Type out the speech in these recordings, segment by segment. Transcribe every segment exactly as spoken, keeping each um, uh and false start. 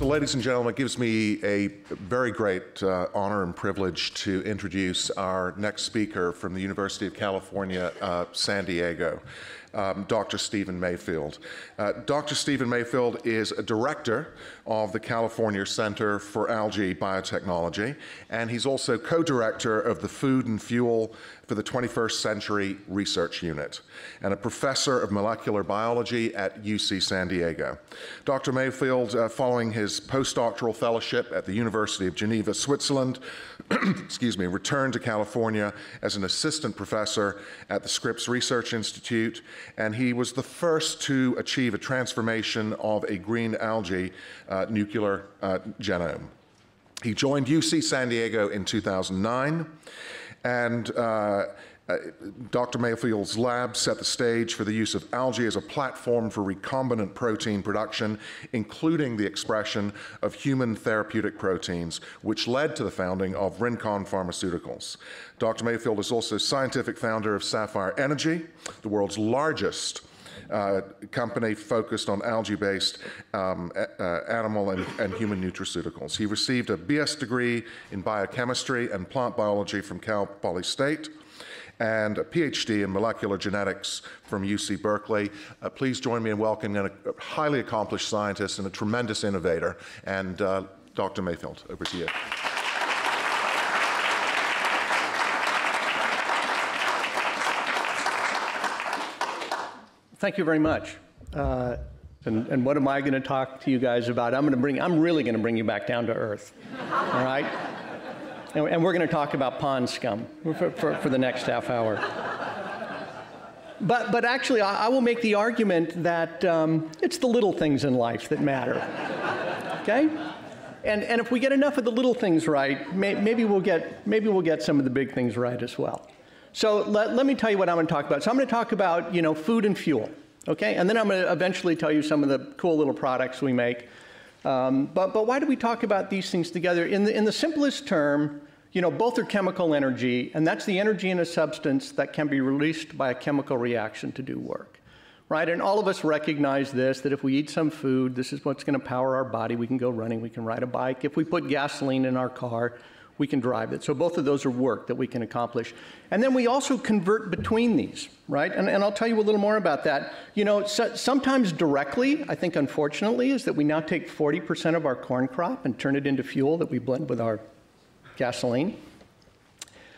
Ladies and gentlemen, it gives me a very great uh, honor and privilege to introduce our next speaker from the University of California, uh, San Diego, um, Doctor Stephen Mayfield. Uh, Doctor Stephen Mayfield is a director of the California Center for Algae Biotechnology, and he's also co-director of the Food and Fuel for the twenty-first century Research Unit, and a professor of molecular biology at U C San Diego. Doctor Mayfield, uh, following his postdoctoral fellowship at the University of Geneva, Switzerland, excuse me, returned to California as an assistant professor at the Scripps Research Institute, and he was the first to achieve a transformation of a green algae uh, nuclear uh, genome. He joined U C San Diego in two thousand nine, and uh, uh, Doctor Mayfield's lab set the stage for the use of algae as a platform for recombinant protein production, including the expression of human therapeutic proteins, which led to the founding of Rincon Pharmaceuticals. Doctor Mayfield is also scientific founder of Sapphire Energy, the world's largest uh, company focused on algae-based um, uh, animal and, and human nutraceuticals. He received a B S degree in biochemistry and plant biology from Cal Poly State and a P H D in molecular genetics from U C Berkeley. Uh, please join me in welcoming a highly accomplished scientist and a tremendous innovator, and uh, Doctor Mayfield, over to you. Thank you very much. Uh, and, and what am I going to talk to you guys about? I'm going to bring, I'm really going to bring you back down to earth, all right? And, and we're going to talk about pond scum for, for, for the next half hour. But, but actually, I, I will make the argument that um, it's the little things in life that matter, okay? And, and if we get enough of the little things right, may, maybe, we'll get, maybe we'll get some of the big things right as well. So let, let me tell you what I'm going to talk about. So I'm going to talk about, you know, food and fuel, okay? And then I'm going to eventually tell you some of the cool little products we make. Um, but, but why do we talk about these things together? In the, in the simplest term, you know, both are chemical energy, and that's the energy in a substance that can be released by a chemical reaction to do work, right? And all of us recognize this, that if we eat some food, this is what's going to power our body. We can go running. We can ride a bike. If we put gasoline in our car, we can drive it. So both of those are work that we can accomplish. And then we also convert between these, right? And, and I'll tell you a little more about that. You know, so, sometimes directly, I think unfortunately, is that we now take forty percent of our corn crop and turn it into fuel that we blend with our gasoline.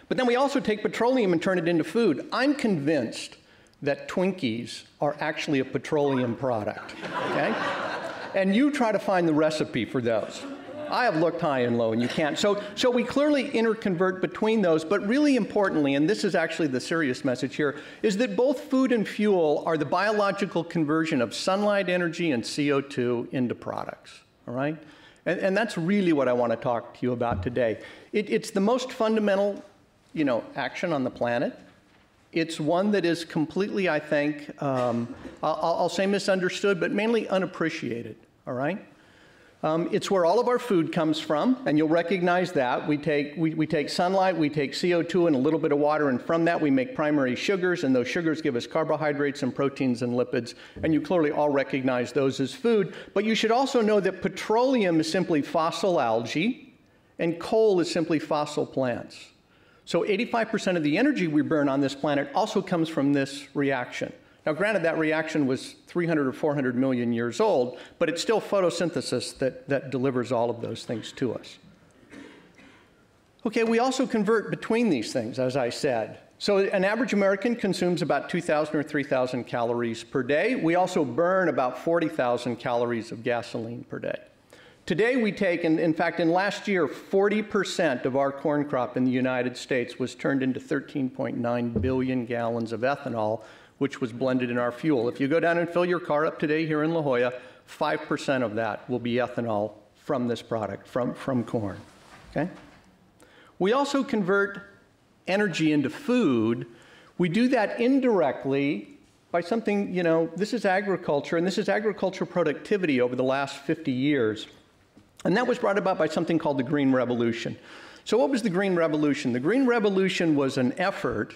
But then we also take petroleum and turn it into food. I'm convinced that Twinkies are actually a petroleum product, okay? And you try to find the recipe for those. I have looked high and low, and you can't. So, so we clearly interconvert between those, but really importantly, and this is actually the serious message here, is that both food and fuel are the biological conversion of sunlight energy and C O two into products, all right? And, and that's really what I want to talk to you about today. It, it's the most fundamental, you know, action on the planet. It's one that is completely, I think, um, I'll, I'll say misunderstood, but mainly unappreciated, all right? Um, it's where all of our food comes from, and you'll recognize that. We take, we, we take sunlight, we take C O two and a little bit of water, and from that we make primary sugars, and those sugars give us carbohydrates and proteins and lipids, and you clearly all recognize those as food. But you should also know that petroleum is simply fossil algae, and coal is simply fossil plants. So eighty-five percent of the energy we burn on this planet also comes from this reaction. Now, granted, that reaction was three hundred or four hundred million years old, but it's still photosynthesis that, that delivers all of those things to us. Okay, we also convert between these things, as I said. So an average American consumes about two thousand or three thousand calories per day. We also burn about forty thousand calories of gasoline per day. Today we take, and in fact, in last year, forty percent of our corn crop in the United States was turned into thirteen point nine billion gallons of ethanol, which was blended in our fuel. If you go down and fill your car up today here in La Jolla, five percent of that will be ethanol from this product, from, from corn, okay? We also convert energy into food. We do that indirectly by something, you know, this is agriculture, and this is agricultural productivity over the last fifty years. And that was brought about by something called the Green Revolution. So what was the Green Revolution? The Green Revolution was an effort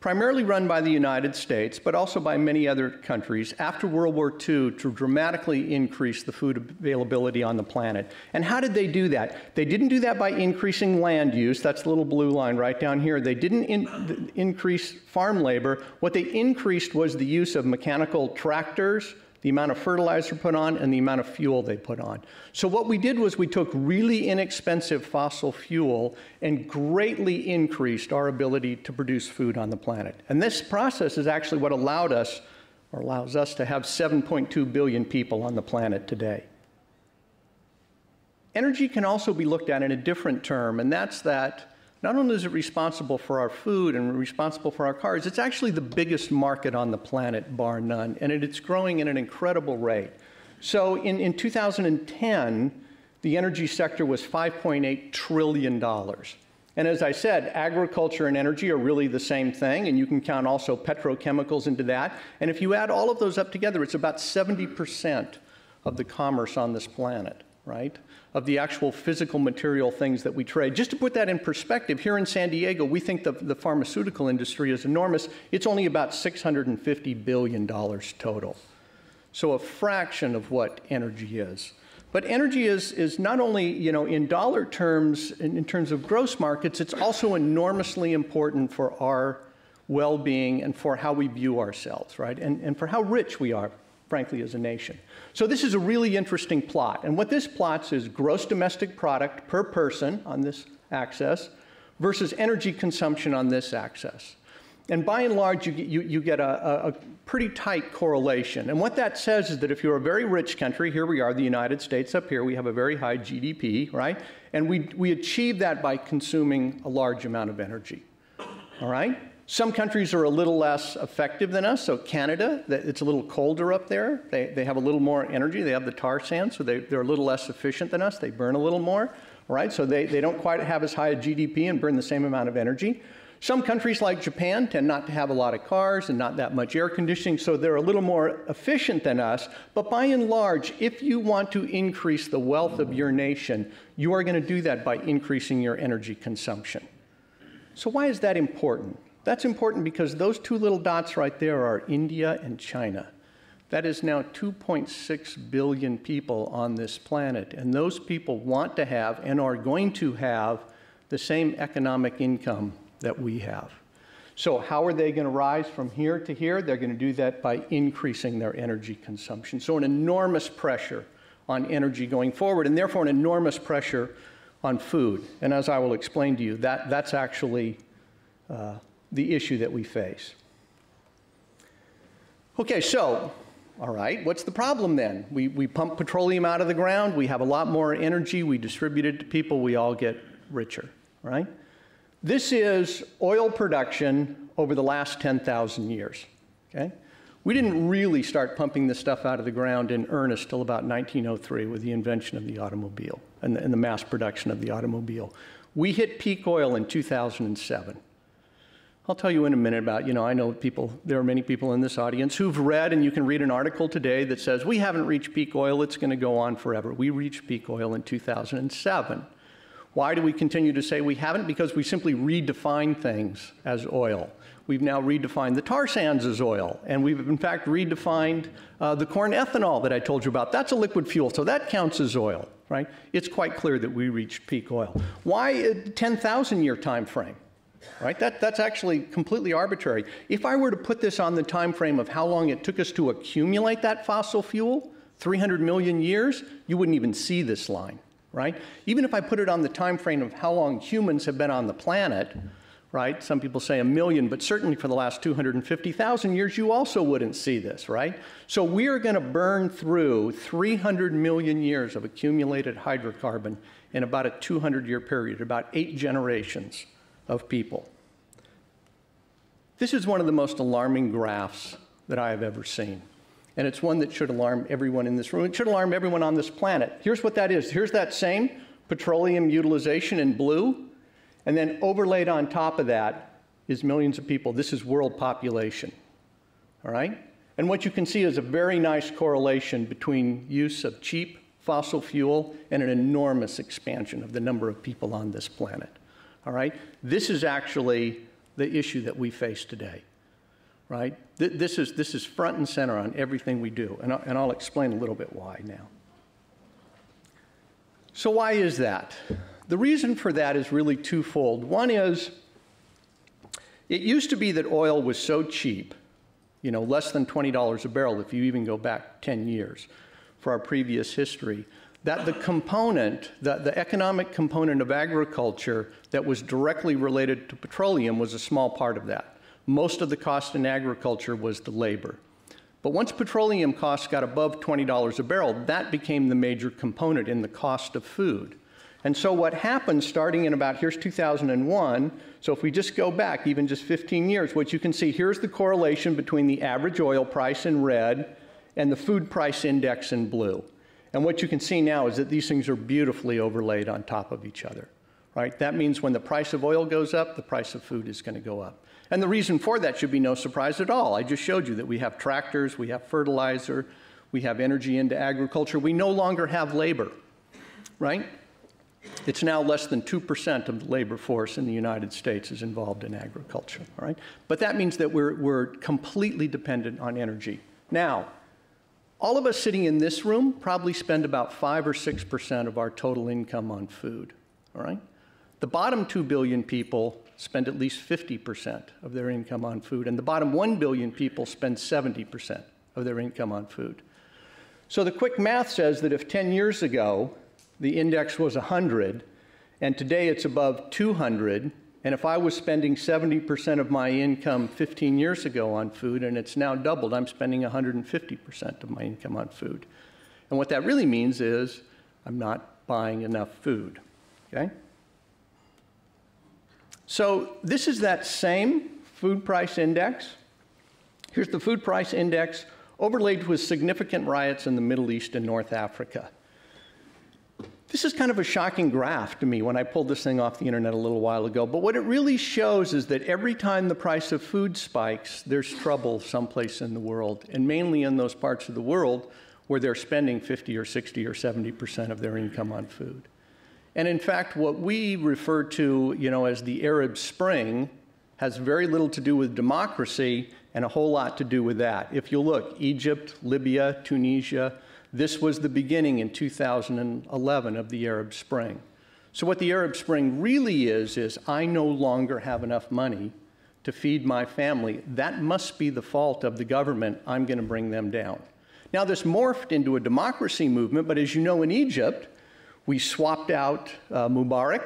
primarily run by the United States, but also by many other countries after World War Two to dramatically increase the food availability on the planet. And how did they do that? They didn't do that by increasing land use. That's the little blue line right down here. They didn't in increase farm labor. What they increased was the use of mechanical tractors, the amount of fertilizer put on, and the amount of fuel they put on. So what we did was we took really inexpensive fossil fuel and greatly increased our ability to produce food on the planet. And this process is actually what allowed us, or allows us, to have seven point two billion people on the planet today. Energy can also be looked at in a different term, and that's that not only is it responsible for our food and responsible for our cars, it's actually the biggest market on the planet, bar none, and it, it's growing at an incredible rate. So in, in two thousand ten, the energy sector was five point eight trillion dollars. And as I said, agriculture and energy are really the same thing, and you can count also petrochemicals into that. And if you add all of those up together, it's about seventy percent of the commerce on this planet, right? Of the actual physical material things that we trade. Just to put that in perspective, here in San Diego, we think the, the pharmaceutical industry is enormous. It's only about six hundred fifty billion dollars total. So a fraction of what energy is. But energy is, is not only, you know, in dollar terms, in, in terms of gross markets, it's also enormously important for our well-being and for how we view ourselves, right? And, and for how rich we are, frankly, as a nation. So this is a really interesting plot. And what this plots is gross domestic product per person on this axis versus energy consumption on this axis. And by and large, you, you, you get a, a pretty tight correlation. And what that says is that if you're a very rich country, here we are, the United States up here, we have a very high G D P, right? And we, we achieve that by consuming a large amount of energy, all right? Some countries are a little less effective than us. So Canada, it's a little colder up there. They, they have a little more energy. They have the tar sands, so they, they're a little less efficient than us. They burn a little more, right? So they, they don't quite have as high a G D P and burn the same amount of energy. Some countries like Japan tend not to have a lot of cars and not that much air conditioning, so they're a little more efficient than us. But by and large, if you want to increase the wealth of your nation, you are going to do that by increasing your energy consumption. So why is that important? That's important because those two little dots right there are India and China. That is now two point six billion people on this planet, and those people want to have and are going to have the same economic income that we have. So how are they going to rise from here to here? They're going to do that by increasing their energy consumption. So an enormous pressure on energy going forward, and therefore an enormous pressure on food. And as I will explain to you, that, that's actually uh, the issue that we face. Okay, so, all right, what's the problem then? We, we pump petroleum out of the ground, we have a lot more energy, we distribute it to people, we all get richer, right? This is oil production over the last ten thousand years, okay? We didn't really start pumping this stuff out of the ground in earnest till about nineteen oh three with the invention of the automobile and the, and the mass production of the automobile. We hit peak oil in two thousand seven. I'll tell you in a minute about, you know, I know people, there are many people in this audience who've read, and you can read an article today that says, we haven't reached peak oil, it's going to go on forever. We reached peak oil in two thousand seven. Why do we continue to say we haven't? Because we simply redefine things as oil. We've now redefined the tar sands as oil, and we've in fact redefined uh, the corn ethanol that I told you about. That's a liquid fuel, so that counts as oil, right? It's quite clear that we reached peak oil. Why a ten thousand year time frame? Right? That, that's actually completely arbitrary. If I were to put this on the time frame of how long it took us to accumulate that fossil fuel, three hundred million years, you wouldn't even see this line, right? Even if I put it on the time frame of how long humans have been on the planet, right? Some people say a million, but certainly for the last two hundred fifty thousand years, you also wouldn't see this, right? So we are going to burn through three hundred million years of accumulated hydrocarbon in about a two hundred year period, about eight generations of people. This is one of the most alarming graphs that I have ever seen. And it's one that should alarm everyone in this room. It should alarm everyone on this planet. Here's what that is. Here's that same petroleum utilization in blue. And then overlaid on top of that is millions of people. This is world population, all right? And what you can see is a very nice correlation between use of cheap fossil fuel and an enormous expansion of the number of people on this planet, all right? This is actually the issue that we face today, right? Th this, is, this is front and center on everything we do, and I'll, and I'll explain a little bit why now. So why is that? The reason for that is really twofold. One is, it used to be that oil was so cheap, you know, less than twenty dollars a barrel, if you even go back ten years for our previous history, that the component, the, the economic component of agriculture that was directly related to petroleum was a small part of that. Most of the cost in agriculture was the labor. But once petroleum costs got above twenty dollars a barrel, that became the major component in the cost of food. And so what happened starting in about, here's two thousand one, so if we just go back even just fifteen years, what you can see, here's the correlation between the average oil price in red and the food price index in blue. And what you can see now is that these things are beautifully overlaid on top of each other, right? That means when the price of oil goes up, the price of food is going to go up. And the reason for that should be no surprise at all. I just showed you that we have tractors, we have fertilizer, we have energy into agriculture. We no longer have labor, right? It's now less than two percent of the labor force in the United States is involved in agriculture, all right? But that means that we're, we're completely dependent on energy. Now, all of us sitting in this room probably spend about five or six percent of our total income on food, all right? The bottom two billion people spend at least fifty percent of their income on food, and the bottom one billion people spend seventy percent of their income on food. So the quick math says that if ten years ago, the index was one hundred, and today it's above two hundred, and if I was spending seventy percent of my income fifteen years ago on food, and it's now doubled, I'm spending one hundred fifty percent of my income on food. And what that really means is I'm not buying enough food, okay? So this is that same food price index. Here's the food price index overlaid with significant riots in the Middle East and North Africa. This is kind of a shocking graph to me when I pulled this thing off the internet a little while ago, but what it really shows is that every time the price of food spikes, there's trouble someplace in the world, and mainly in those parts of the world where they're spending fifty or sixty or seventy percent of their income on food. And in fact, what we refer to, you know, as the Arab Spring has very little to do with democracy and a whole lot to do with that. If you look, Egypt, Libya, Tunisia, this was the beginning in two thousand eleven of the Arab Spring. So what the Arab Spring really is, is I no longer have enough money to feed my family. That must be the fault of the government. I'm going to bring them down. Now, this morphed into a democracy movement, but as you know, in Egypt, we swapped out uh, Mubarak.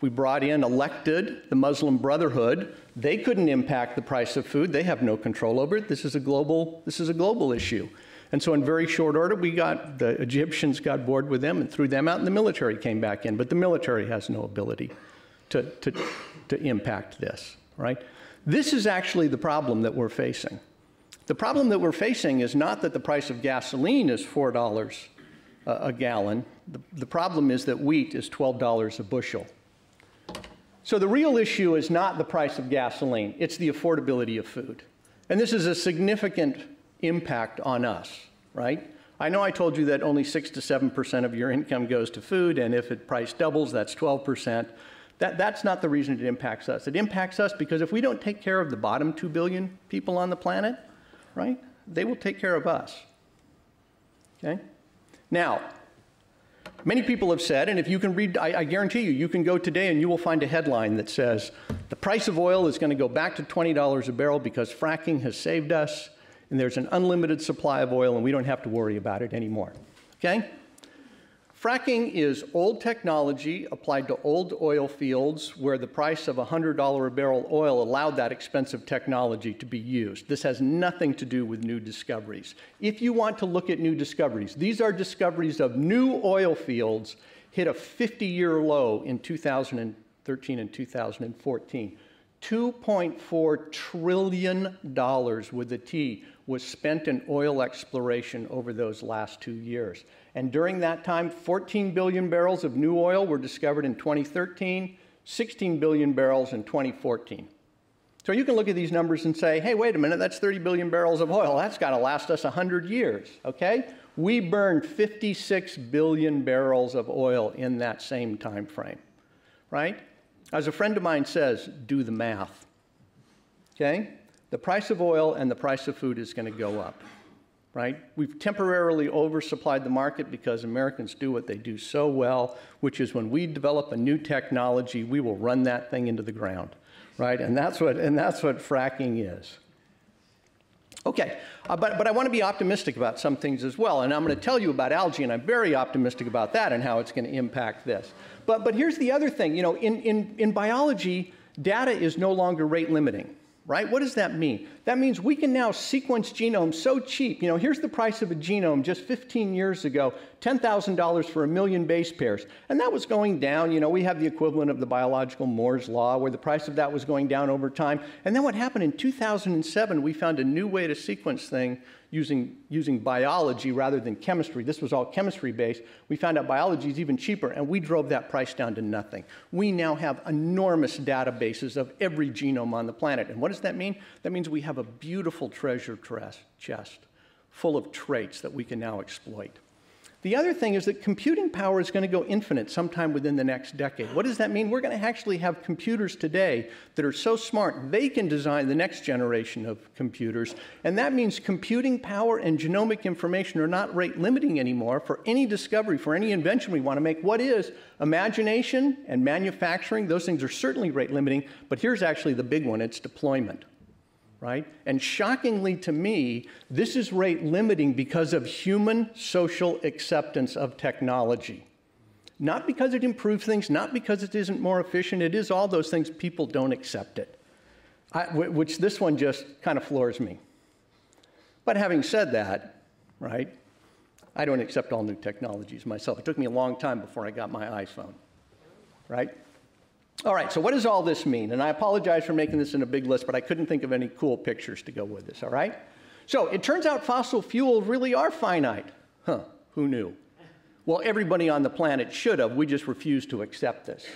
We brought in, elected the Muslim Brotherhood. They couldn't impact the price of food. They have no control over it. This is a global, this is a global issue. And so in very short order, we got, the Egyptians got bored with them and threw them out, and the military came back in. But the military has no ability to, to, to impact this, right? This is actually the problem that we're facing. The problem that we're facing is not that the price of gasoline is four dollars a, a gallon. The, the problem is that wheat is twelve dollars a bushel. So the real issue is not the price of gasoline. It's the affordability of food. And this is a significant impact on us, right? I know I told you that only six to seven percent of your income goes to food, and if it price doubles, that's twelve percent. That, that's not the reason it impacts us. It impacts us because if we don't take care of the bottom two billion people on the planet, right, they will take care of us, okay? Now, many people have said, and if you can read, I, I guarantee you, you can go today and you will find a headline that says, the price of oil is going to go back to twenty dollars a barrel because fracking has saved us, and there's an unlimited supply of oil, and we don't have to worry about it anymore, okay? Fracking is old technology applied to old oil fields where the price of one hundred dollars a barrel oil allowed that expensive technology to be used. This has nothing to do with new discoveries. If you want to look at new discoveries, these are discoveries of new oil fields hit a fifty-year low in two thousand thirteen and two thousand fourteen. two point four trillion dollars with a T was spent in oil exploration over those last two years. And during that time, fourteen billion barrels of new oil were discovered in twenty thirteen, sixteen billion barrels in twenty fourteen. So you can look at these numbers and say, hey, wait a minute, that's thirty billion barrels of oil. That's got to last us one hundred years, okay? We burned fifty-six billion barrels of oil in that same time frame, right? As a friend of mine says, do the math, okay? The price of oil and the price of food is going to go up. Right? We've temporarily oversupplied the market because Americans do what they do so well, which is when we develop a new technology, we will run that thing into the ground, right? And that's what, and that's what fracking is. Okay, uh, but, but I want to be optimistic about some things as well, and I'm going to tell you about algae, and I'm very optimistic about that and how it's going to impact this. But, but here's the other thing, you know, in, in, in biology, data is no longer rate limiting. Right? What does that mean? That means we can now sequence genomes so cheap. You know, here's the price of a genome just fifteen years ago, ten thousand dollars for a million base pairs. And that was going down. You know, we have the equivalent of the biological Moore's Law, where the price of that was going down over time. And then what happened in two thousand seven, we found a new way to sequence things using, using biology rather than chemistry. This was all chemistry-based. We found out biology is even cheaper, and we drove that price down to nothing. We now have enormous databases of every genome on the planet. And what does that mean? That means we have a beautiful treasure chest full of traits that we can now exploit. The other thing is that computing power is going to go infinite sometime within the next decade. What does that mean? We're going to actually have computers today that are so smart they can design the next generation of computers. And that means computing power and genomic information are not rate limiting anymore for any discovery, for any invention we want to make. What is imagination and manufacturing? Those things are certainly rate limiting, but here's actually the big one. It's deployment. Right? And shockingly to me, this is rate limiting because of human social acceptance of technology. Not because it improves things, not because it isn't more efficient. It is all those things. People don't accept it, I, which this one just kind of floors me. But having said that, right, I don't accept all new technologies myself. It took me a long time before I got my iPhone, right? All right, so what does all this mean? And I apologize for making this in a big list, but I couldn't think of any cool pictures to go with this, all right? So it turns out fossil fuels really are finite. Huh, who knew? Well, everybody on the planet should have. We just refuse to accept this.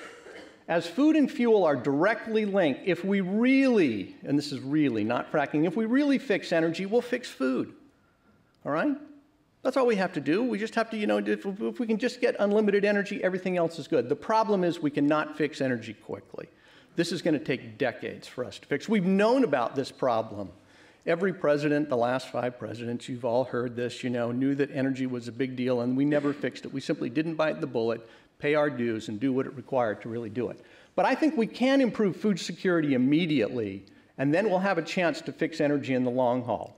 As food and fuel are directly linked, if we really, and this is really not fracking, if we really fix energy, we'll fix food, all right? That's all we have to do. We just have to, you know, if, if we can just get unlimited energy, everything else is good. The problem is we cannot fix energy quickly. This is going to take decades for us to fix. We've known about this problem. Every president, the last five presidents, you've all heard this, you know, knew that energy was a big deal, and we never fixed it. We simply didn't bite the bullet, pay our dues, and do what it required to really do it. But I think we can improve food security immediately, and then we'll have a chance to fix energy in the long haul.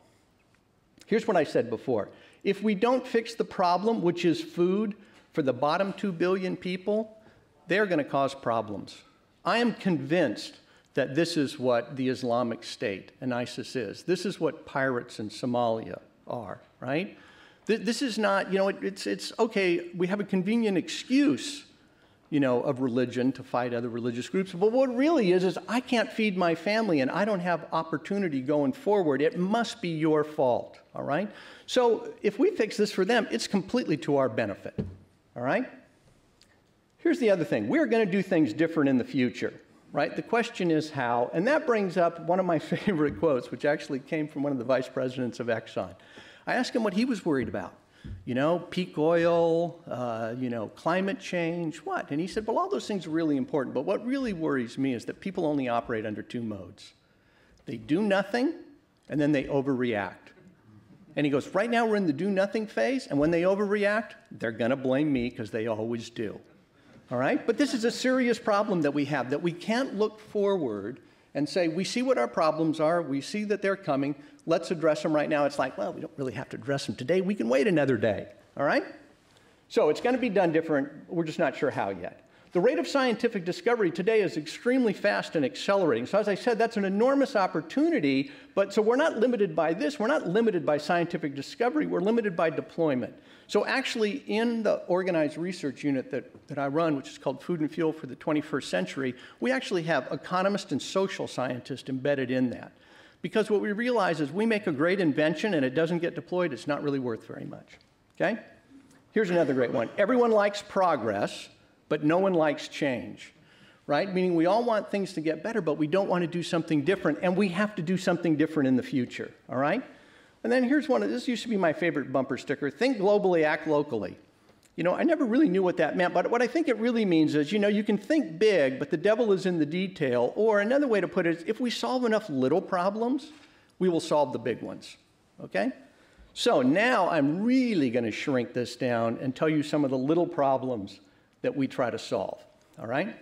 Here's what I said before. If we don't fix the problem, which is food, for the bottom two billion people, they're going to cause problems. I am convinced that this is what the Islamic State and ISIS is. This is what pirates in Somalia are, right? This is not, you know, it, it's, it's okay, we have a convenient excuse, you know, of religion to fight other religious groups, but what really is is I can't feed my family and I don't have opportunity going forward. It must be your fault, all right? So if we fix this for them, it's completely to our benefit, all right? Here's the other thing. We're going to do things different in the future, right? The question is how, and that brings up one of my favorite quotes, which actually came from one of the vice presidents of Exxon. I asked him what he was worried about. You know, peak oil, uh, you know, climate change, what? And he said, well, all those things are really important, but what really worries me is that people only operate under two modes. They do nothing, and then they overreact. And he goes, right now we're in the do nothing phase, and when they overreact, they're going to blame me because they always do. All right? But this is a serious problem that we have, that we can't look forward and say, we see what our problems are, we see that they're coming, let's address them right now. It's like, well, we don't really have to address them today. We can wait another day, all right? So it's going to be done different. We're just not sure how yet. The rate of scientific discovery today is extremely fast and accelerating. So as I said, that's an enormous opportunity. But so we're not limited by this. We're not limited by scientific discovery. We're limited by deployment. So actually, in the organized research unit that, that I run, which is called Food and Fuel for the twenty-first century, we actually have economists and social scientists embedded in that. Because what we realize is we make a great invention and it doesn't get deployed, it's not really worth very much. Okay? Here's another great one. Everyone likes progress, but no one likes change, right? Meaning we all want things to get better, but we don't want to do something different, and we have to do something different in the future, all right? And then here's one of, this used to be my favorite bumper sticker, think globally, act locally. You know, I never really knew what that meant, but what I think it really means is, you know, you can think big, but the devil is in the detail, or another way to put it is, if we solve enough little problems, we will solve the big ones, okay? So now I'm really going to shrink this down and tell you some of the little problems that we try to solve, all right?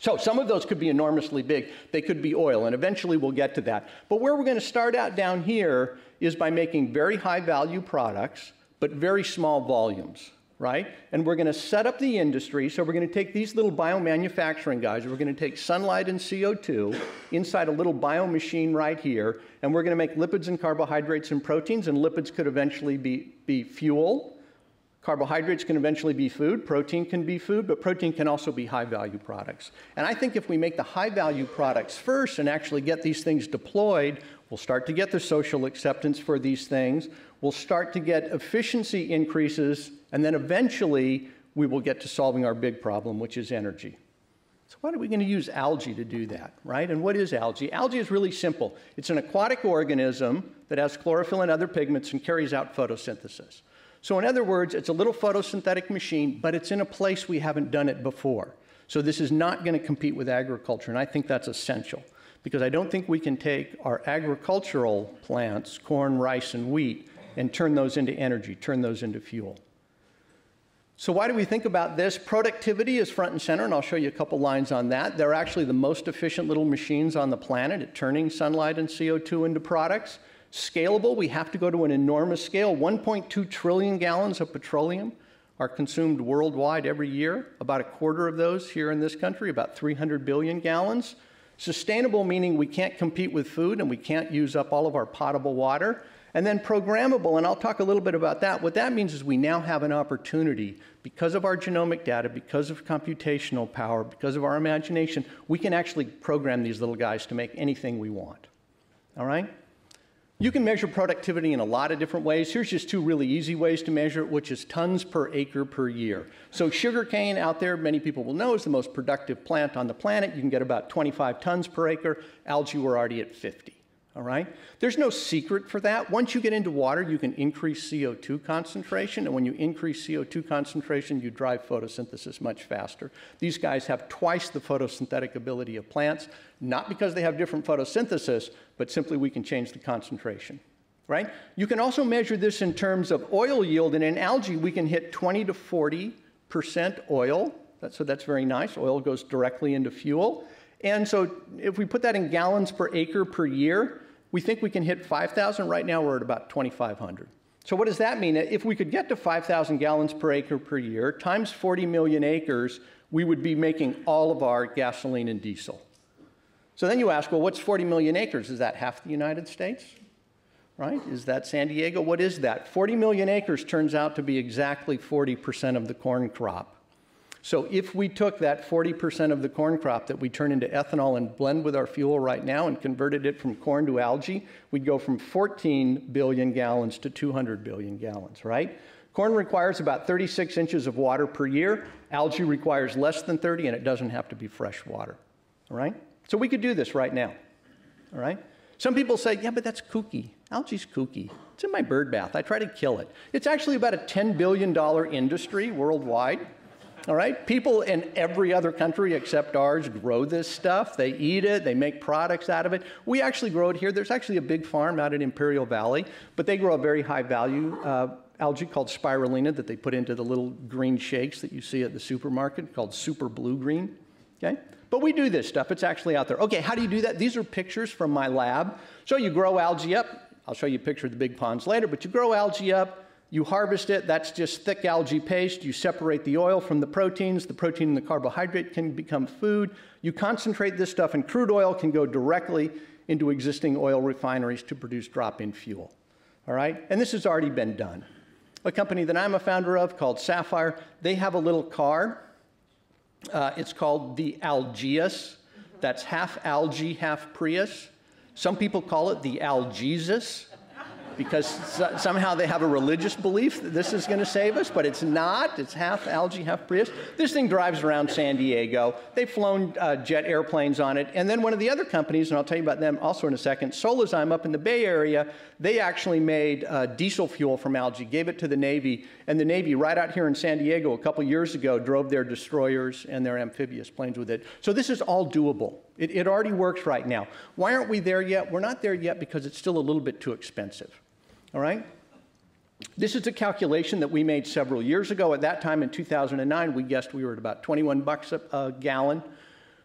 So some of those could be enormously big. They could be oil, and eventually we'll get to that. But where we're going to start out down here is by making very high-value products, but very small volumes, right? And we're going to set up the industry. So we're going to take these little biomanufacturing guys. We're going to take sunlight and C O two inside a little biomachine right here, and we're going to make lipids and carbohydrates and proteins, and lipids could eventually be, be fuel. Carbohydrates can eventually be food, protein can be food, but protein can also be high-value products. And I think if we make the high-value products first and actually get these things deployed, we'll start to get the social acceptance for these things, we'll start to get efficiency increases, and then eventually we will get to solving our big problem, which is energy. So what are we going to use algae to do that, right? And what is algae? Algae is really simple. It's an aquatic organism that has chlorophyll and other pigments and carries out photosynthesis. So in other words, it's a little photosynthetic machine, but it's in a place we haven't done it before. So this is not going to compete with agriculture, and I think that's essential, because I don't think we can take our agricultural plants, corn, rice, and wheat, and turn those into energy, turn those into fuel. So why do we think about this? Productivity is front and center, and I'll show you a couple lines on that. They're actually the most efficient little machines on the planet at turning sunlight and C O two into products. Scalable, we have to go to an enormous scale. one point two trillion gallons of petroleum are consumed worldwide every year. About a quarter of those here in this country, about three hundred billion gallons. Sustainable, meaning we can't compete with food and we can't use up all of our potable water. And then programmable, and I'll talk a little bit about that. What that means is we now have an opportunity, because of our genomic data, because of computational power, because of our imagination, we can actually program these little guys to make anything we want. All right? You can measure productivity in a lot of different ways. Here's just two really easy ways to measure it, which is tons per acre per year. So sugarcane out there, many people will know, is the most productive plant on the planet. You can get about twenty-five tons per acre. Algae, we're already at fifty, all right? There's no secret for that. Once you get into water, you can increase C O two concentration, and when you increase C O two concentration, you drive photosynthesis much faster. These guys have twice the photosynthetic ability of plants, not because they have different photosynthesis, but simply we can change the concentration, right? You can also measure this in terms of oil yield, and in algae, we can hit twenty to forty percent oil. That's, so that's very nice. Oil goes directly into fuel. And so if we put that in gallons per acre per year, we think we can hit five thousand. Right now, we're at about twenty-five hundred. So what does that mean? If we could get to five thousand gallons per acre per year times forty million acres, we would be making all of our gasoline and diesel. So then you ask, well, what's forty million acres? Is that half the United States, right? Is that San Diego? What is that? forty million acres turns out to be exactly forty percent of the corn crop. So if we took that forty percent of the corn crop that we turn into ethanol and blend with our fuel right now and converted it from corn to algae, we'd go from fourteen billion gallons to two hundred billion gallons, right? Corn requires about thirty-six inches of water per year. Algae requires less than thirty, and it doesn't have to be fresh water, all right? So we could do this right now, all right? Some people say, yeah, but that's kooky. Algae's kooky. It's in my bird bath. I try to kill it. It's actually about a ten billion dollar industry worldwide, all right? People in every other country except ours grow this stuff. They eat it. They make products out of it. We actually grow it here. There's actually a big farm out in Imperial Valley, but they grow a very high-value uh, algae called spirulina that they put into the little green shakes that you see at the supermarket called Super Blue Green, okay? But we do this stuff. It's actually out there. Okay, how do you do that? These are pictures from my lab. So you grow algae up. I'll show you a picture of the big ponds later, but you grow algae up. You harvest it, that's just thick algae paste. You separate the oil from the proteins. The protein and the carbohydrate can become food. You concentrate this stuff, and crude oil can go directly into existing oil refineries to produce drop-in fuel. All right? And this has already been done. A company that I'm a founder of called Sapphire, they have a little car. Uh, it's called the Algeeus. That's half algae, half Prius. Some people call it the Algeesis, because so somehow they have a religious belief that this is going to save us, but it's not. It's half algae, half Prius. This thing drives around San Diego. They've flown uh, jet airplanes on it. And then one of the other companies, and I'll tell you about them also in a second, Solazyme up in the Bay Area, they actually made uh, diesel fuel from algae, gave it to the Navy. And the Navy, right out here in San Diego a couple years ago, drove their destroyers and their amphibious planes with it. So this is all doable. It, it already works right now. Why aren't we there yet? We're not there yet because it's still a little bit too expensive. All right? This is a calculation that we made several years ago. At that time in two thousand nine, we guessed we were at about twenty-one bucks a, a gallon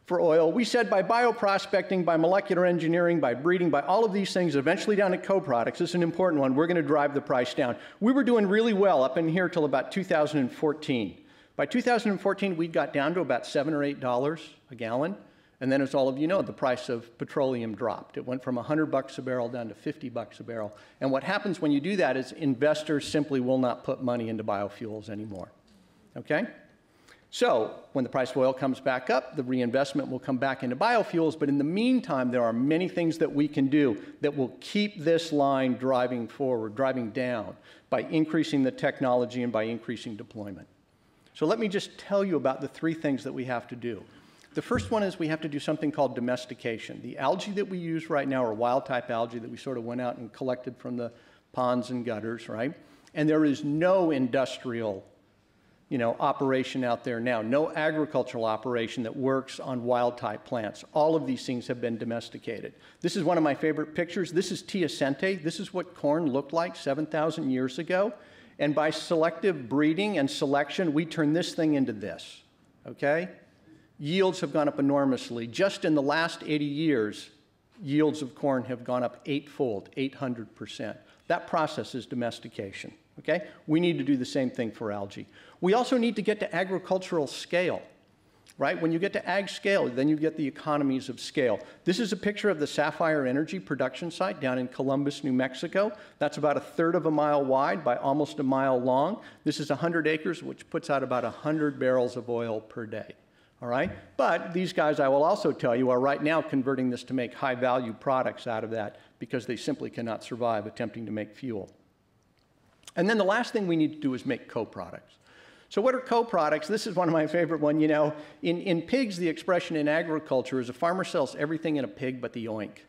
for oil. We said by bioprospecting, by molecular engineering, by breeding, by all of these things, eventually down to co-products, this is an important one, we're going to drive the price down. We were doing really well up in here till about two thousand fourteen. By two thousand fourteen, we got down to about seven or eight dollars a gallon. And then, as all of you know, the price of petroleum dropped. It went from one hundred bucks a barrel down to fifty bucks a barrel. And what happens when you do that is investors simply will not put money into biofuels anymore. Okay? So when the price of oil comes back up, the reinvestment will come back into biofuels. But in the meantime, there are many things that we can do that will keep this line driving forward, driving down, by increasing the technology and by increasing deployment. So let me just tell you about the three things that we have to do. The first one is we have to do something called domestication. The algae that we use right now are wild-type algae that we sort of went out and collected from the ponds and gutters, right? And there is no industrial, you know, operation out there now, no agricultural operation that works on wild-type plants. All of these things have been domesticated. This is one of my favorite pictures. This is Tia Cente. This is what corn looked like seven thousand years ago. And by selective breeding and selection, we turn this thing into this, okay? Yields have gone up enormously. Just in the last eighty years, yields of corn have gone up eightfold, eight hundred percent. That process is domestication, okay? We need to do the same thing for algae. We also need to get to agricultural scale, right? When you get to ag scale, then you get the economies of scale. This is a picture of the Sapphire Energy production site down in Columbus, New Mexico. That's about a third of a mile wide by almost a mile long. This is one hundred acres, which puts out about one hundred barrels of oil per day. All right? But these guys, I will also tell you, are right now converting this to make high-value products out of that because they simply cannot survive attempting to make fuel. And then the last thing we need to do is make co-products. So what are co-products? This is one of my favorite ones. You know, in, in pigs, the expression in agriculture is a farmer sells everything in a pig but the oink,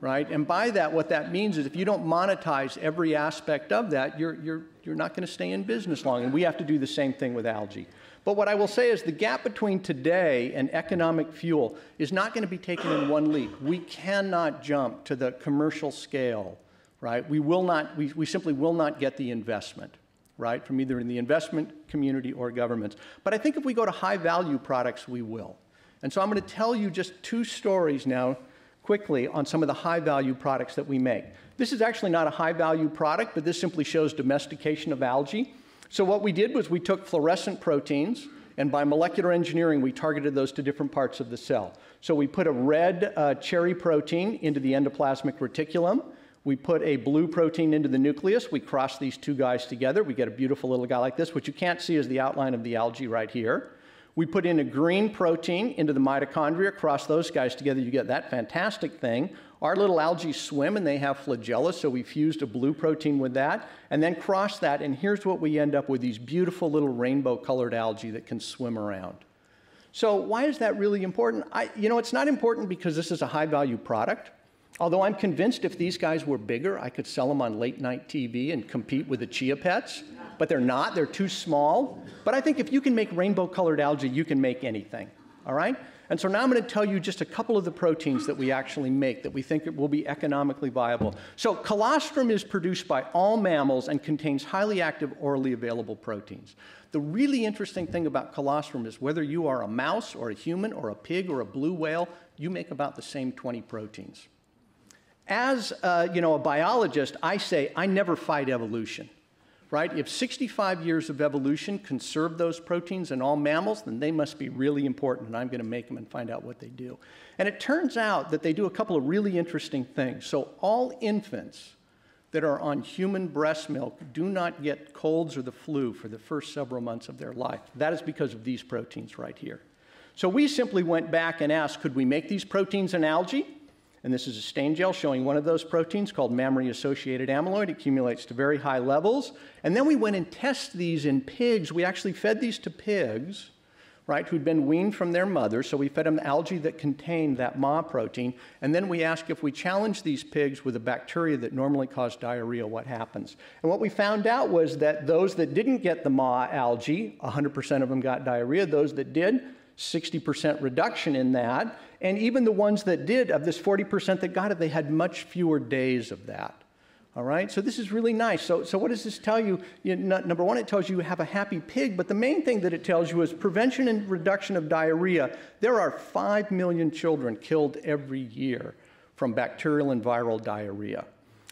right? And by that, what that means is if you don't monetize every aspect of that, you're, you're, you're not going to stay in business long. And we have to do the same thing with algae. But what I will say is the gap between today and economic fuel is not going to be taken in one leap. We cannot jump to the commercial scale, right? We will not, we, we simply will not get the investment, right, from either in the investment community or governments. But I think if we go to high-value products, we will. And so I'm going to tell you just two stories now quickly on some of the high-value products that we make. This is actually not a high-value product, but this simply shows domestication of algae. So what we did was we took fluorescent proteins, and by molecular engineering, we targeted those to different parts of the cell. So we put a red uh, cherry protein into the endoplasmic reticulum. We put a blue protein into the nucleus. We cross these two guys together. We get a beautiful little guy like this. What you can't see is the outline of the algae right here. We put in a green protein into the mitochondria. Cross those guys together. You get that fantastic thing. Our little algae swim, and they have flagella, so we fused a blue protein with that, and then crossed that, and here's what we end up with, these beautiful little rainbow-colored algae that can swim around. So why is that really important? I, you know, it's not important because this is a high-value product, although I'm convinced if these guys were bigger, I could sell them on late-night T V and compete with the Chia Pets, but they're not. They're too small. But I think if you can make rainbow-colored algae, you can make anything, all right? And so now I'm going to tell you just a couple of the proteins that we actually make that we think will be economically viable. So colostrum is produced by all mammals and contains highly active orally available proteins. The really interesting thing about colostrum is whether you are a mouse or a human or a pig or a blue whale, you make about the same twenty proteins. As uh, you know, a biologist, I say I never fight evolution. right? If sixty-five years of evolution conserve those proteins in all mammals, then they must be really important, and I'm going to make them and find out what they do. And it turns out that they do a couple of really interesting things. So all infants that are on human breast milk do not get colds or the flu for the first several months of their life. That is because of these proteins right here. So we simply went back and asked, could we make these proteins in algae? And this is a stain gel showing one of those proteins called mammary-associated amyloid. It accumulates to very high levels. And then we went and tested these in pigs. We actually fed these to pigs, right, who'd been weaned from their mother. So we fed them algae that contained that M A protein. And then we asked if we challenged these pigs with a bacteria that normally caused diarrhea, what happens? And what we found out was that those that didn't get the M A algae, one hundred percent of them got diarrhea. Those that did, sixty percent reduction in that. And even the ones that did, of this forty percent that got it, they had much fewer days of that. All right, so this is really nice. So, so what does this tell you? you know, number one, it tells you you have a happy pig, but the main thing that it tells you is prevention and reduction of diarrhea. There are five million children killed every year from bacterial and viral diarrhea.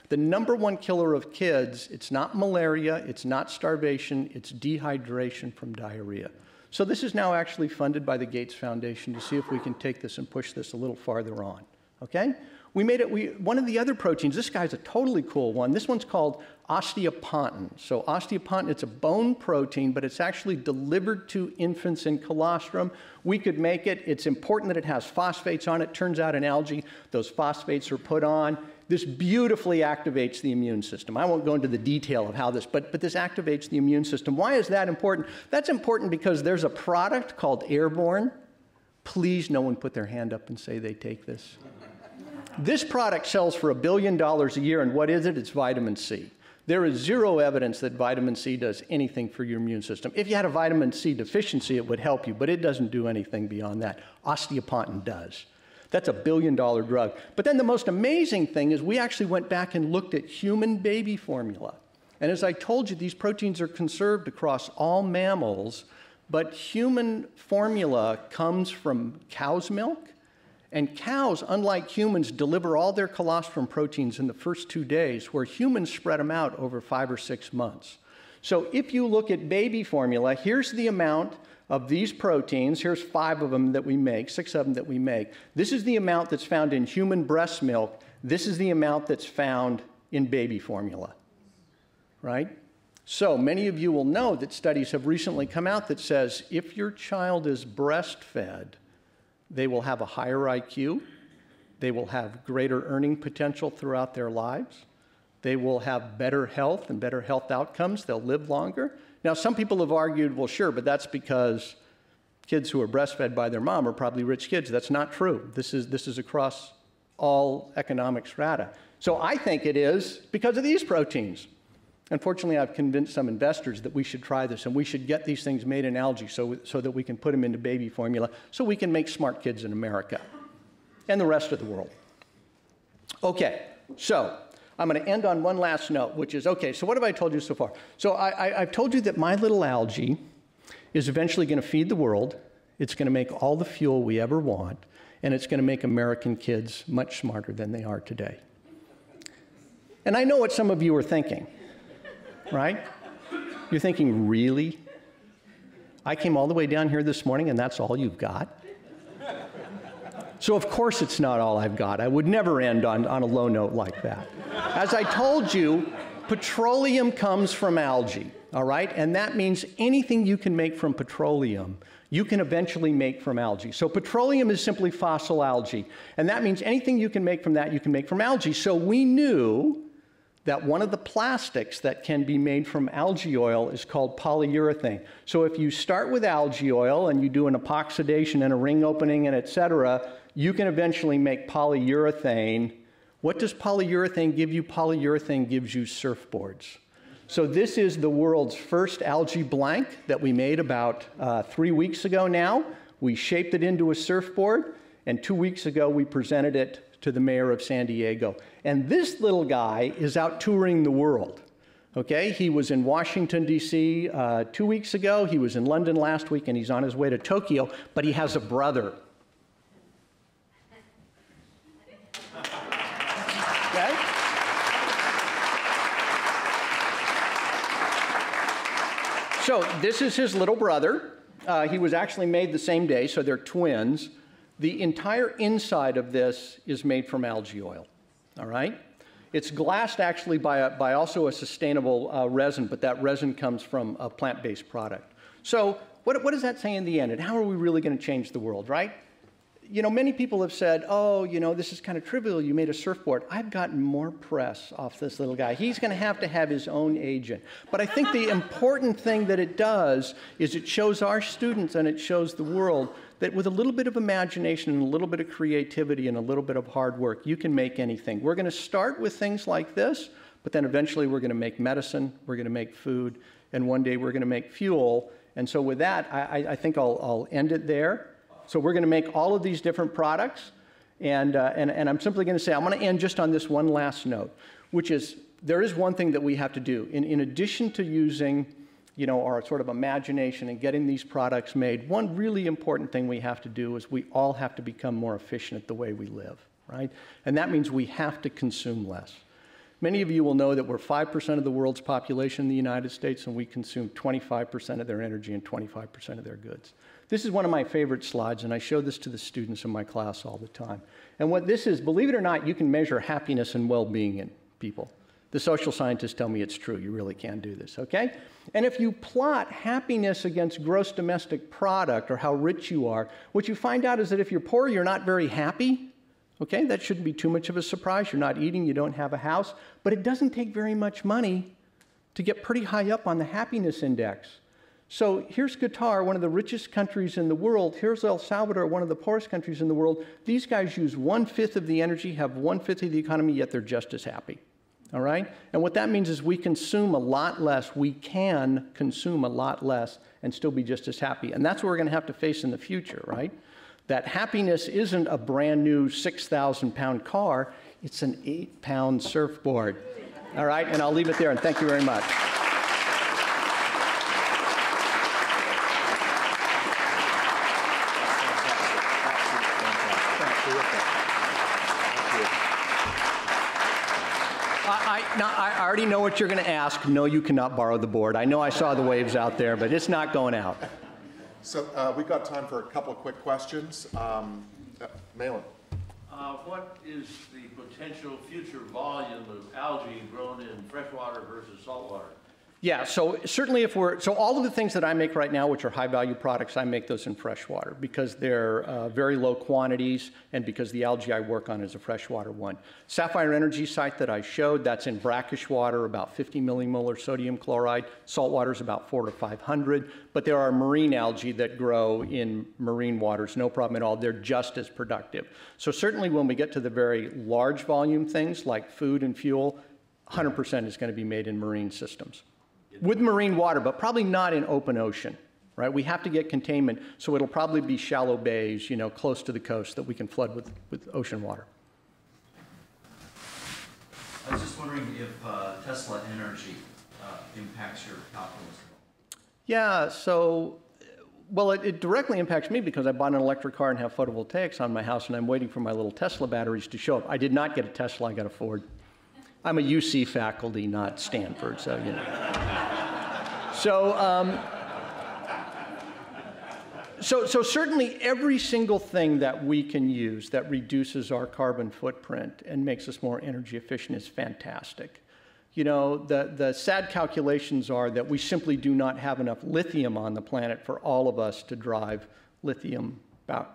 The number one killer of kids, it's not malaria, it's not starvation, it's dehydration from diarrhea. So this is now actually funded by the Gates Foundation to see if we can take this and push this a little farther on, okay? We made it, we, one of the other proteins, this guy's a totally cool one. This one's called osteopontin. So osteopontin, it's a bone protein, but it's actually delivered to infants in colostrum. We could make it. It's important that it has phosphates on it. Turns out in algae, those phosphates are put on. This beautifully activates the immune system. I won't go into the detail of how this, but, but this activates the immune system. Why is that important? That's important because there's a product called Airborne. Please, no one put their hand up and say they take this. This product sells for a billion dollars a year, and what is it? It's vitamin C. There is zero evidence that vitamin C does anything for your immune system. If you had a vitamin C deficiency, it would help you, but it doesn't do anything beyond that. Osteopontin does. That's a billion-dollar drug. But then the most amazing thing is we actually went back and looked at human baby formula. And as I told you, these proteins are conserved across all mammals, but human formula comes from cow's milk. And cows, unlike humans, deliver all their colostrum proteins in the first two days, where humans spread them out over five or six months. So if you look at baby formula, here's the amount of these proteins. Here's five of them that we make, six of them that we make. This is the amount that's found in human breast milk. This is the amount that's found in baby formula, right? So many of you will know that studies have recently come out that says if your child is breastfed, they will have a higher I Q. They will have greater earning potential throughout their lives. They will have better health and better health outcomes. They'll live longer. Now, some people have argued, well, sure, but that's because kids who are breastfed by their mom are probably rich kids. That's not true. This is, this is across all economic strata. So I think it is because of these proteins. Unfortunately, I've convinced some investors that we should try this and we should get these things made in algae so, so that we can put them into baby formula so we can make smart kids in America and the rest of the world. Okay, so I'm going to end on one last note, which is, okay, so what have I told you so far? So I, I, I've told you that my little algae is eventually going to feed the world. It's going to make all the fuel we ever want, and it's going to make American kids much smarter than they are today. And I know what some of you are thinking. Right? You're thinking, really? I came all the way down here this morning and that's all you've got? So of course it's not all I've got. I would never end on, on a low note like that. As I told you, petroleum comes from algae, all right? And that means anything you can make from petroleum, you can eventually make from algae. So petroleum is simply fossil algae. And that means anything you can make from that, you can make from algae. So we knew that one of the plastics that can be made from algae oil is called polyurethane. So if you start with algae oil and you do an epoxidation and a ring opening and et cetera, you can eventually make polyurethane. What does polyurethane give you? Polyurethane gives you surfboards. So this is the world's first algae blank that we made about uh, three weeks ago now. We shaped it into a surfboard, and two weeks ago we presented it to the mayor of San Diego. And this little guy is out touring the world, okay? He was in Washington, D C uh, two weeks ago, he was in London last week, and he's on his way to Tokyo, but he has a brother. Okay? So this is his little brother. Uh, he was actually made the same day, so they're twins. The entire inside of this is made from algae oil, all right? It's glassed actually by, a, by also a sustainable uh, resin, but that resin comes from a plant-based product. So what, what does that say in the end? And how are we really going to change the world, right? You know, many people have said, oh, you know, this is kind of trivial. You made a surfboard. I've gotten more press off this little guy. He's going to have to have his own agent. But I think the important thing that it does is it shows our students and it shows the world that with a little bit of imagination and a little bit of creativity and a little bit of hard work, you can make anything. We're going to start with things like this, but then eventually we're going to make medicine, we're going to make food, and one day we're going to make fuel. And so with that, I, I think I'll, I'll end it there. So we're going to make all of these different products, and, uh, and, and I'm simply going to say, I'm going to end just on this one last note, which is there is one thing that we have to do. In, in addition to using you know, our sort of imagination and getting these products made, one really important thing we have to do is we all have to become more efficient at the way we live, right? And that means we have to consume less. Many of you will know that we're five percent of the world's population in the United States, and we consume twenty-five percent of their energy and twenty-five percent of their goods. This is one of my favorite slides, and I show this to the students in my class all the time. And what this is, believe it or not, you can measure happiness and well-being in people. The social scientists tell me it's true. You really can do this, okay? And if you plot happiness against gross domestic product or how rich you are, what you find out is that if you're poor, you're not very happy, okay? That shouldn't be too much of a surprise. You're not eating, you don't have a house, but it doesn't take very much money to get pretty high up on the happiness index. So here's Qatar, one of the richest countries in the world. Here's El Salvador, one of the poorest countries in the world. These guys use one-fifth of the energy, have one-fifth of the economy, yet they're just as happy. All right? And what that means is we consume a lot less. We can consume a lot less and still be just as happy. And that's what we're going to have to face in the future, right? That happiness isn't a brand new six thousand pound car. It's an eight pound surfboard. All right? And I'll leave it there, and thank you very much. Now, I already know what you're going to ask. No, you cannot borrow the board. I know I saw the waves out there, but it's not going out. So uh, we've got time for a couple of quick questions. Um, uh, Malin. Uh, what is the potential future volume of algae grown in freshwater versus saltwater? Yeah, so certainly if we're, so all of the things that I make right now, which are high value products, I make those in freshwater because they're uh, very low quantities and because the algae I work on is a freshwater one. Sapphire Energy site that I showed, that's in brackish water, about fifty millimolar sodium chloride. Saltwater is about four to five hundred, but there are marine algae that grow in marine waters, no problem at all. They're just as productive. So certainly when we get to the very large volume things like food and fuel, one hundred percent is going to be made in marine systems. With marine water, but probably not in open ocean, right? We have to get containment, so it'll probably be shallow bays, you know, close to the coast that we can flood with, with ocean water. I was just wondering if uh, Tesla energy uh, impacts your calculus. Yeah, so, well, it, it directly impacts me because I bought an electric car and have photovoltaics on my house, and I'm waiting for my little Tesla batteries to show up. I did not get a Tesla, I got a Ford. I'm a U C faculty, not Stanford, so, you know. So, um, so, so certainly every single thing that we can use that reduces our carbon footprint and makes us more energy efficient is fantastic. You know, the, the sad calculations are that we simply do not have enough lithium on the planet for all of us to drive lithium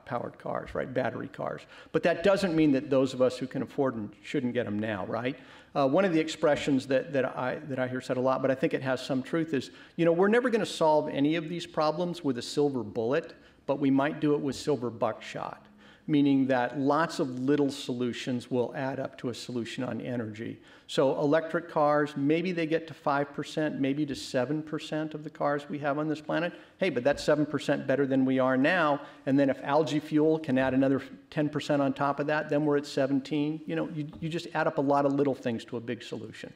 powered cars, right? Battery cars. But that doesn't mean that those of us who can afford them shouldn't get them now, right? Uh, one of the expressions that, that, I, that I hear said a lot, but I think it has some truth is, you know, we're never going to solve any of these problems with a silver bullet, but we might do it with silver buckshot, meaning that lots of little solutions will add up to a solution on energy. So electric cars, maybe they get to five percent, maybe to seven percent of the cars we have on this planet. Hey, but that's seven percent better than we are now. And then if algae fuel can add another ten percent on top of that, then we're at seventeen. You know, you, you just add up a lot of little things to a big solution.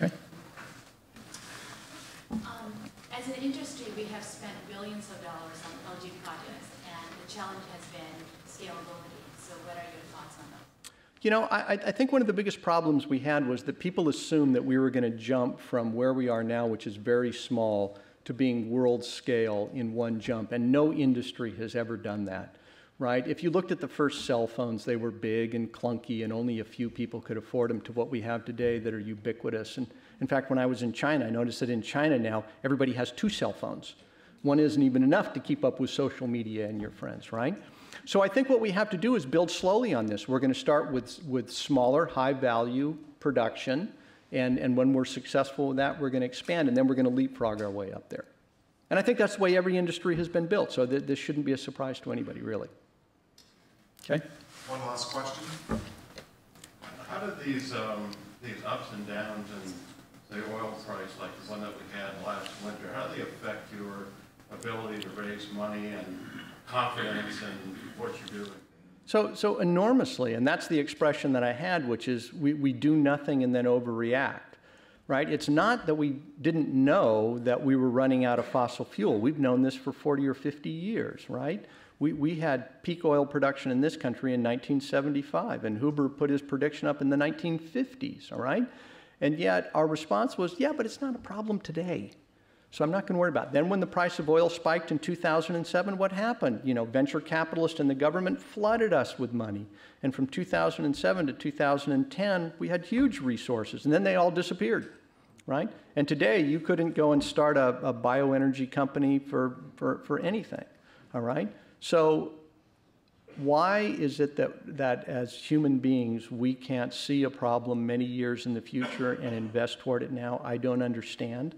Okay. Um, as an industry, we have spent billions of dollars on algae projects. Challenge has been scalability. So what are your thoughts on that? You know, I, I think one of the biggest problems we had was that people assumed that we were going to jump from where we are now, which is very small, to being world scale in one jump, and no industry has ever done that, right? If you looked at the first cell phones, they were big and clunky, and only a few people could afford them, to what we have today that are ubiquitous. And in fact, when I was in China, I noticed that in China now, everybody has two cell phones. One isn't even enough to keep up with social media and your friends, right? So I think what we have to do is build slowly on this. We're going to start with, with smaller, high-value production, and, and when we're successful with that, we're going to expand, and then we're going to leapfrog our way up there. And I think that's the way every industry has been built, so th this shouldn't be a surprise to anybody, really. Okay? One last question. How did these, um, these ups and downs in the oil price, like the one that we had last winter, how do they affect your ability to raise money and confidence in what you're doing? So, so enormously, and that's the expression that I had, which is we, we do nothing and then overreact, right? It's not that we didn't know that we were running out of fossil fuel. We've known this for forty or fifty years, right? We, we had peak oil production in this country in nineteen seventy-five, and Huber put his prediction up in the nineteen fifties, all right? And yet our response was, yeah, but it's not a problem today. So I'm not going to worry about it. Then when the price of oil spiked in two thousand seven, what happened? You know, venture capitalists and the government flooded us with money. And from two thousand seven to two thousand ten, we had huge resources. And then they all disappeared, right? And today, you couldn't go and start a, a bioenergy company for, for, for anything, all right? So why is it that, that as human beings, we can't see a problem many years in the future and invest toward it now? I don't understand.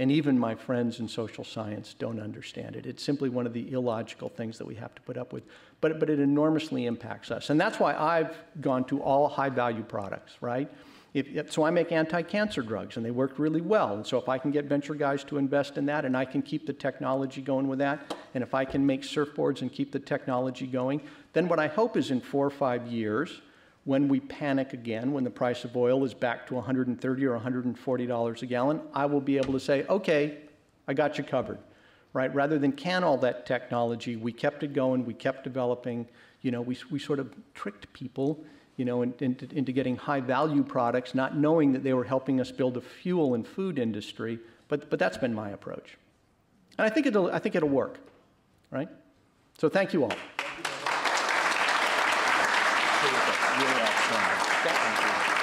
And even my friends in social science don't understand it. It's simply one of the illogical things that we have to put up with. But, but it enormously impacts us. And that's why I've gone to all high-value products, right? If, if, so I make anti-cancer drugs, and they work really well. And so if I can get venture guys to invest in that, and I can keep the technology going with that, and if I can make surfboards and keep the technology going, then what I hope is in four or five years, when we panic again, when the price of oil is back to one hundred thirty or one hundred forty dollars a gallon, I will be able to say, okay, I got you covered, right? Rather than can all that technology, we kept it going, we kept developing, you know, we, we sort of tricked people, you know, in, in, into getting high-value products, not knowing that they were helping us build a fuel and food industry, but, but that's been my approach. And I think it'll, I think it'll work, right? So thank you all. Thank you.